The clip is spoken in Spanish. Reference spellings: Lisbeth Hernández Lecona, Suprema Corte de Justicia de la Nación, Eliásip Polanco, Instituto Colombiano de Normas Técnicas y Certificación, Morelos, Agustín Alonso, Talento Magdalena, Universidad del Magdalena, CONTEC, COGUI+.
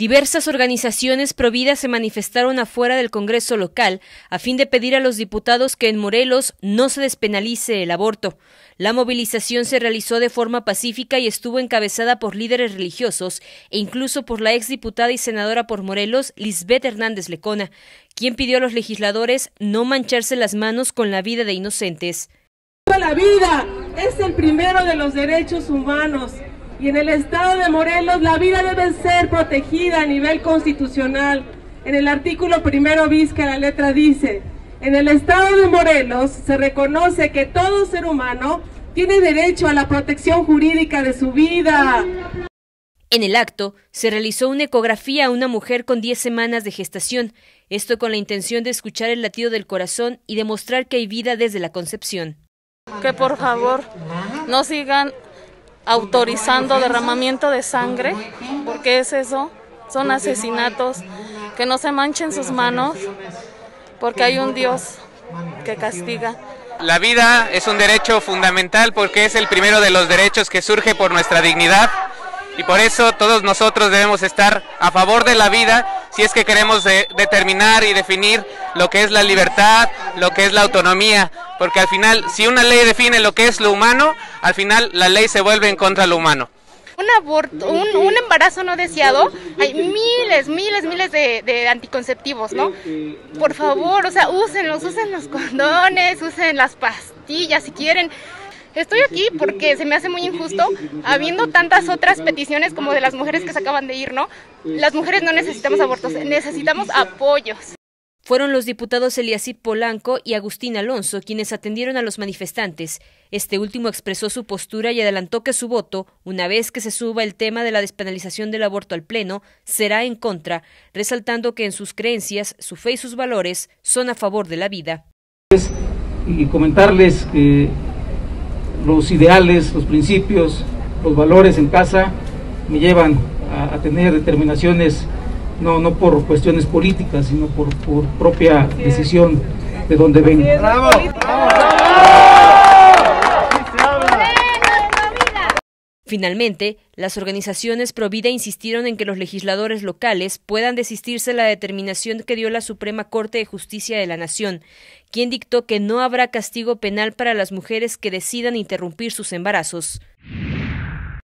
Diversas organizaciones providas se manifestaron afuera del Congreso local a fin de pedir a los diputados que en Morelos no se despenalice el aborto. La movilización se realizó de forma pacífica y estuvo encabezada por líderes religiosos e incluso por la exdiputada y senadora por Morelos, Lisbeth Hernández Lecona, quien pidió a los legisladores no mancharse las manos con la vida de inocentes. La vida es el primero de los derechos humanos. Y en el estado de Morelos la vida debe ser protegida a nivel constitucional. En el artículo primero bis, que la letra dice: en el estado de Morelos se reconoce que todo ser humano tiene derecho a la protección jurídica de su vida. En el acto se realizó una ecografía a una mujer con 10 semanas de gestación, esto con la intención de escuchar el latido del corazón y demostrar que hay vida desde la concepción. Que por favor no sigan autorizando derramamiento de sangre, porque es eso, son asesinatos, que no se manchen sus manos, porque hay un Dios que castiga. La vida es un derecho fundamental porque es el primero de los derechos que surge por nuestra dignidad, y por eso todos nosotros debemos estar a favor de la vida si es que queremos determinar y definir lo que es la libertad, lo que es la autonomía, porque al final, si una ley define lo que es lo humano, al final la ley se vuelve en contra de lo humano. Un aborto, un embarazo no deseado, hay miles de anticonceptivos, ¿no? Por favor, o sea, úsenlos, usen los condones, usen las pastillas si quieren. Estoy aquí porque se me hace muy injusto, habiendo tantas otras peticiones como de las mujeres que se acaban de ir, ¿no? Las mujeres no necesitamos abortos, necesitamos apoyos. Fueron los diputados Eliásip Polanco y Agustín Alonso quienes atendieron a los manifestantes. Este último expresó su postura y adelantó que su voto, una vez que se suba el tema de la despenalización del aborto al Pleno, será en contra, resaltando que en sus creencias, su fe y sus valores son a favor de la vida. Y comentarles que los ideales, los principios, los valores en casa me llevan a tener determinaciones no por cuestiones políticas, sino por propia decisión de donde vengo. ¡Bravo! Finalmente, las organizaciones pro vida insistieron en que los legisladores locales puedan desistirse de la determinación que dio la Suprema Corte de Justicia de la Nación, quien dictó que no habrá castigo penal para las mujeres que decidan interrumpir sus embarazos.